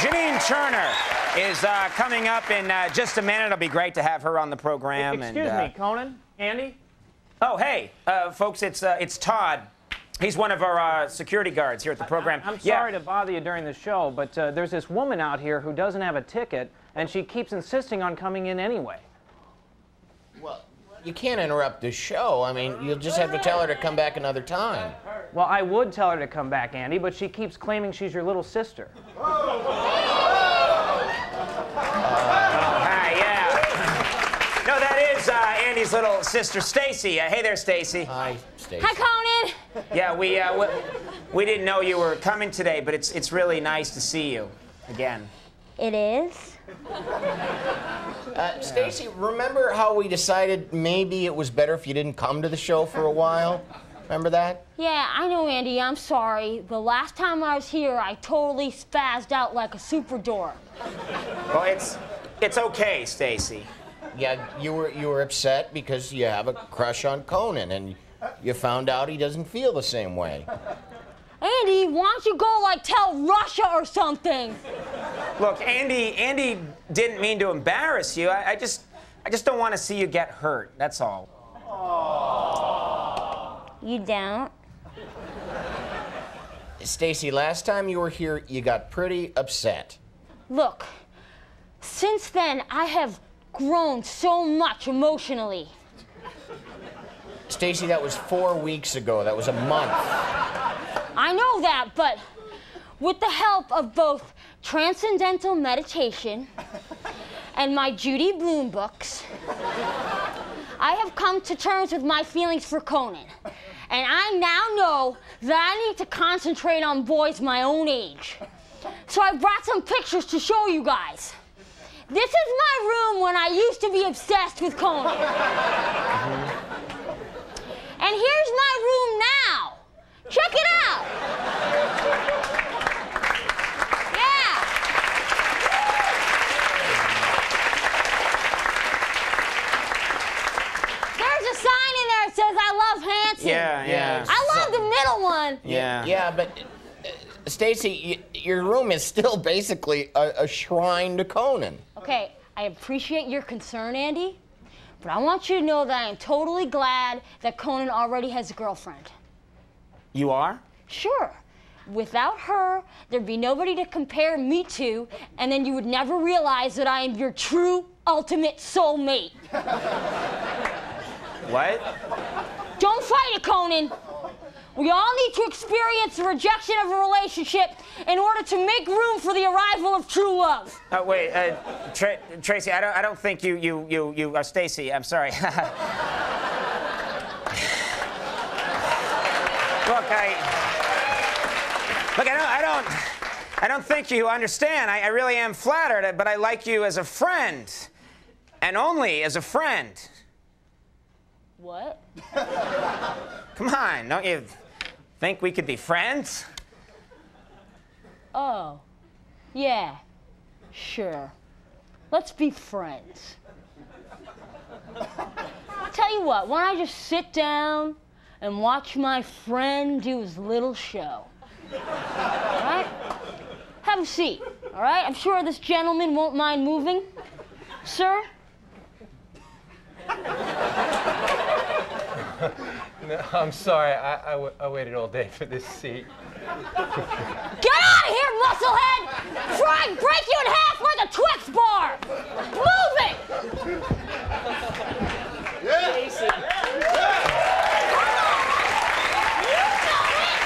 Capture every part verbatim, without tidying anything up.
Janine Turner is uh, coming up in uh, just a minute. It'll be great to have her on the program. Excuse and, uh, me, Conan? Andy? Oh, hey, uh, folks, it's, uh, it's Todd. He's one of our uh, security guards here at the program. I, I'm sorry yeah. to bother you during the show, but uh, there's this woman out here who doesn't have a ticket, and she keeps insisting on coming in anyway. Well, you can't interrupt the show. I mean, you'll just have to tell her to come back another time. Well, I would tell her to come back, Andy, but she keeps claiming she's your little sister. Whoa. Uh, hi, yeah. No, that is uh, Andy's little sister, Stacy. Uh, hey there, Stacy. Hi, Stacy. Hi, Conan. Yeah, we, uh, we we didn't know you were coming today, but it's it's really nice to see you again. It is. Uh, Stacy, remember how we decided maybe it was better if you didn't come to the show for a while? Remember that? Yeah, I know, Andy. I'm sorry. The last time I was here, I totally spazzed out like a super dork. Well, it's it's okay, Stacy. Yeah, you were you were upset because you have a crush on Conan and. You found out he doesn't feel the same way. Andy, why don't you go, like, tell Russia or something? Look, Andy, Andy didn't mean to embarrass you. I, I just, I just don't want to see you get hurt. That's all. Aww. You don't? Stacy, last time you were here, you got pretty upset. Look, since then, I have grown so much emotionally. Stacy, that was four weeks ago. That was a month. I know that, but with the help of both Transcendental Meditation and my Judy Blume books, I have come to terms with my feelings for Conan. And I now know that I need to concentrate on boys my own age. So I brought some pictures to show you guys. This is my room when I used to be obsessed with Conan. Mm-hmm. And here's my room now. Check it out. Yeah. There's a sign in there that says I love Hanson. Yeah, yeah. I love the middle one. Yeah. Yeah, but uh, Stacy, your room is still basically a, a shrine to Conan. Okay, I appreciate your concern, Andy. But I want you to know that I am totally glad that Conan already has a girlfriend. You are? Sure. Without her, there'd be nobody to compare me to, and then you would never realize that I am your true, ultimate soulmate. What? Don't fight it, Conan. We all need to experience the rejection of a relationship in order to make room for the arrival of true love. Oh, wait, uh, Tra Tracy, I don't, I don't think you, you, you, you, uh, Stacy, I'm sorry. Look, I, look, I don't, I don't, I don't think you understand. I, I really am flattered, but I like you as a friend, and only as a friend. What? Come on, don't you think we could be friends? Oh, yeah, sure. Let's be friends. I'll tell you what, why don't I just sit down and watch my friend do his little show? All right? Have a seat, all right? I'm sure this gentleman won't mind moving. Sir? No, I'm sorry. I, I, w I waited all day for this seat. Get out of here, musclehead! Try and break you in half like a Twix bar! Move it! Yeah. Stacy. Yeah. You know it!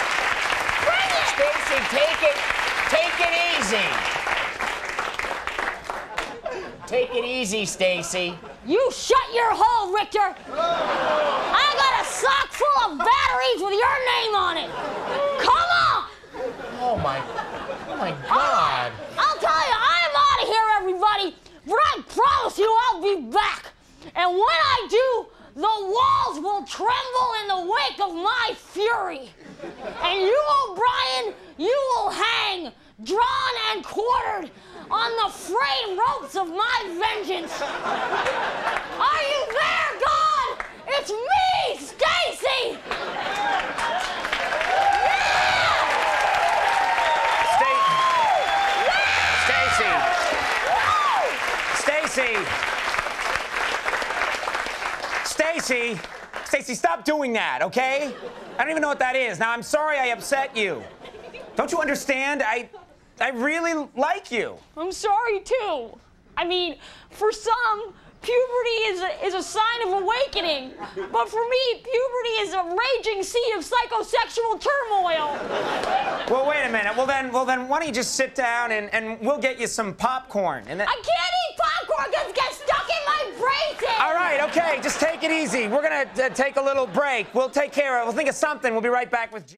Bring it! Stacy, take it. Take it easy. Take it easy, Stacy. You shut your hole, Richter! I got a sock full of batteries with your name on it! Come on! Oh my... Oh my God! Right. I'll tell you, I'm out of here, everybody! But I promise you I'll be back! And when I do, the walls will tremble in the wake of my fury! And you, O'Brien, you will hang, drawn and quartered, on the frayed ropes of my vengeance. Are you there, God? It's me, Stacy! Yeah! Sta yeah! Stacy. Stacy. Stacy, stop doing that, okay? I don't even know what that is. Now, I'm sorry I upset you. Don't you understand? I, I really like you. I'm sorry, too. I mean, for some, puberty is a, is a sign of awakening. But for me, puberty is a raging sea of psychosexual turmoil. Well, wait a minute. Well, then, well, then why don't you just sit down and, and we'll get you some popcorn. And then... I can't eat popcorn because it gets stuck in my braces. All right, okay. Just take it easy. We're going to uh, take a little break. We'll take care of it. We'll think of something. We'll be right back with...